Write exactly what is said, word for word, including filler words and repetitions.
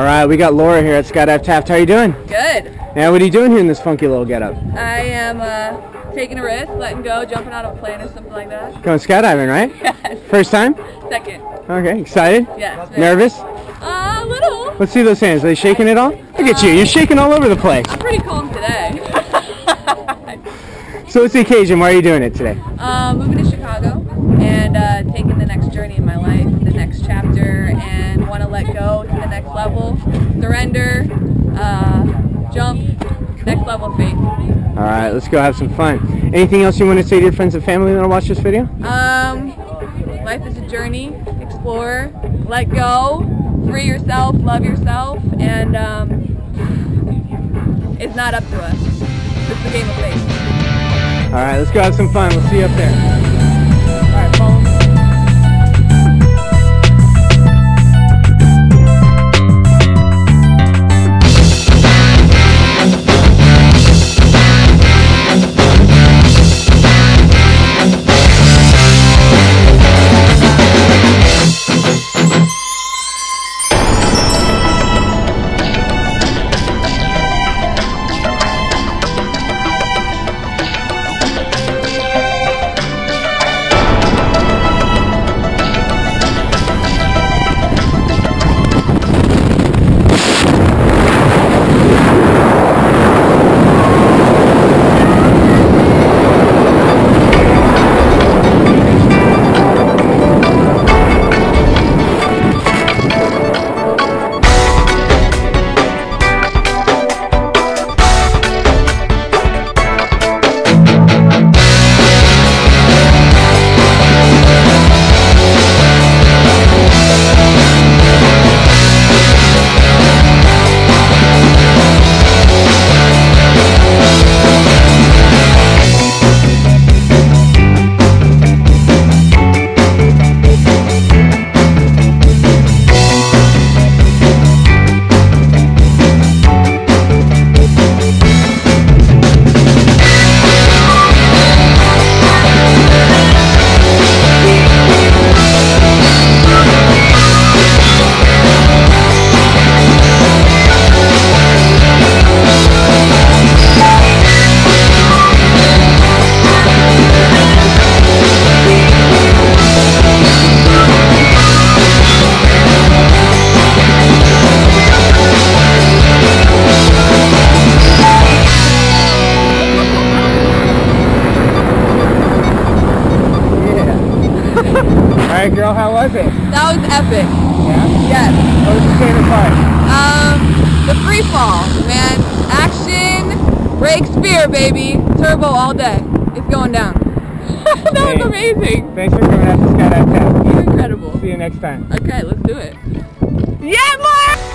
All right, we got Laura here at Skydive Taft. How are you doing? Good. Now, what are you doing here in this funky little getup? I am uh, taking a risk, letting go, jumping out of a plane or something like that. Going skydiving, right? Yes. First time? Second. Okay, excited? Yes. Nervous? Uh, a little. Let's see those hands. Are they shaking at all? Look at you. You're shaking all over the place. I'm pretty calm today. So what's the occasion? Why are you doing it today? Uh, moving to Chicago and uh, taking the next journey in my life, the next chapter, and want to let go to the next level, surrender, uh, jump, next level faith. All right, let's go have some fun. Anything else you want to say to your friends and family that will watch this video? Um, life is a journey. Explore, let go, free yourself, love yourself, and um, it's not up to us. It's the game of faith. All right, let's go have some fun. We'll see you up there. All right, follow me. Alright girl, how was it? That was epic. Yeah? Yes. What was your favorite part? Um, the free fall, man. Action, brake, spear, baby. Turbo all day. It's going down. That okay. was amazing. Thanks for coming out to Skydive Taft. You're incredible. See you next time. Okay, let's do it. Yeah, Mark!